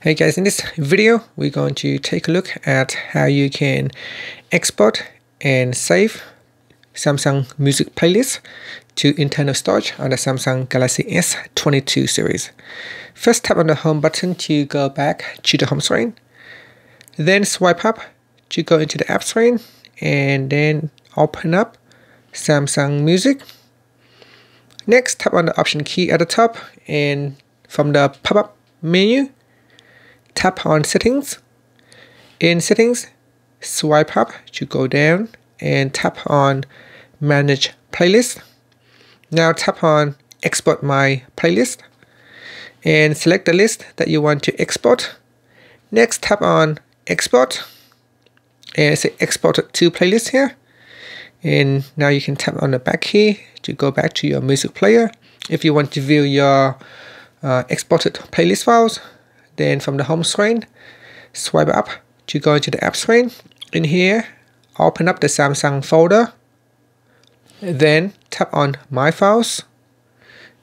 Hey guys, in this video we're going to take a look at how you can export and save Samsung music playlists to internal storage on the Samsung Galaxy S22 series. First, tap on the home button to go back to the home screen, then swipe up to go into the app screen, and then open up Samsung Music. Next, tap on the option key at the top, and from the pop-up menu, tap on settings. In settings, swipe up to go down and tap on manage playlist. Now tap on export my playlist and select the list that you want to export. Next, tap on export and say exported to playlist here. And now you can tap on the back key to go back to your music player. If you want to view your exported playlist files, then from the home screen, swipe up to go into the app screen. In here, open up the Samsung folder, then tap on My Files.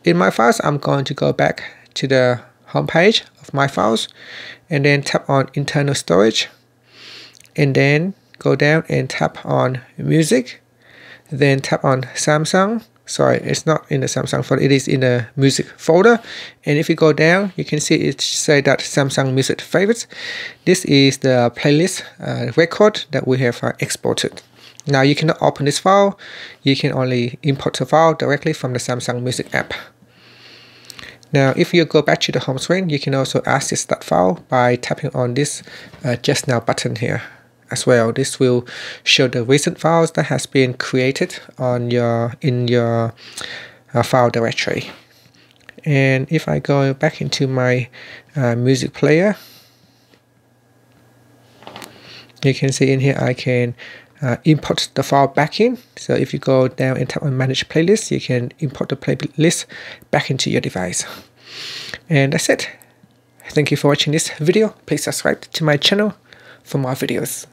In My Files, I'm going to go back to the home page of My Files, and then tap on Internal Storage, and then go down and tap on Music, then tap on Samsung. Sorry, it's not in the Samsung folder, it is in the music folder. And if you go down, you can see it say that Samsung Music Favorites. This is the playlist record that we have exported. Now you cannot open this file, you can only import the file directly from the Samsung Music app. Now if you go back to the home screen, you can also access that file by tapping on this Just Now button here as well. This will show the recent files that has been created on in your file directory. And if I go back into my music player, you can see in here I can import the file back in. So if you go down and tap on manage playlist, you can import the playlist back into your device. And that's it. Thank you for watching this video. Please subscribe to my channel for more videos.